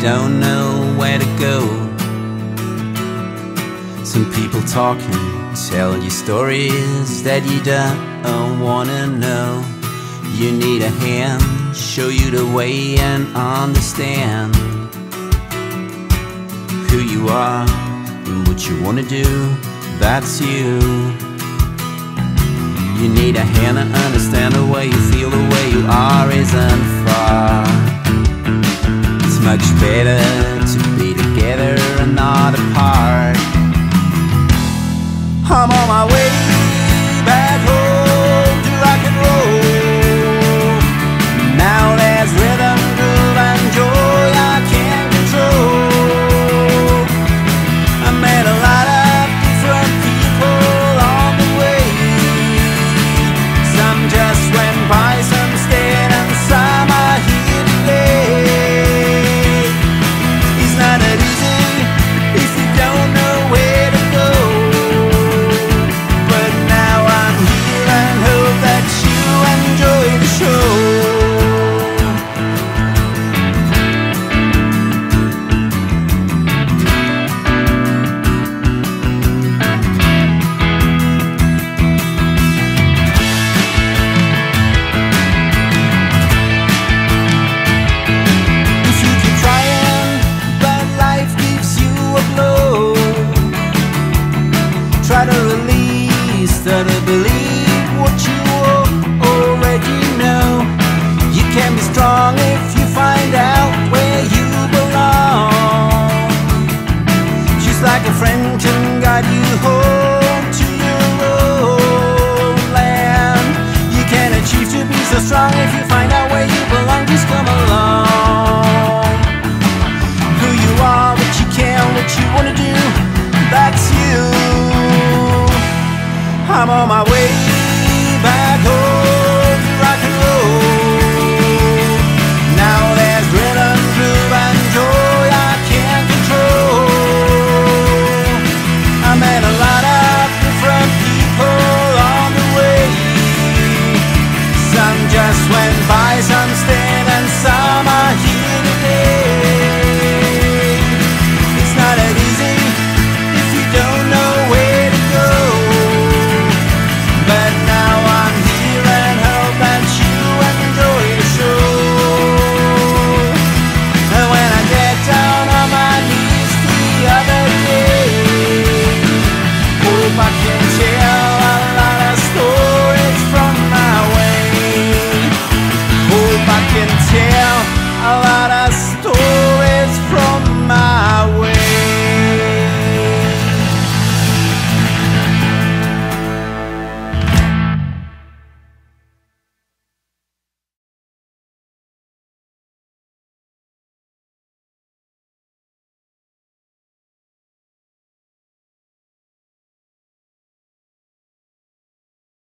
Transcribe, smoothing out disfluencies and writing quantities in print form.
don't know where to go. Some people talking, tell you stories that you don't wanna know. You need a hand, show you the way and understand who you are and what you wanna do, that's you. You need a hand to understand the way you feel, the way you are isn't far. It's much better to be together and not apart. I'm on my way.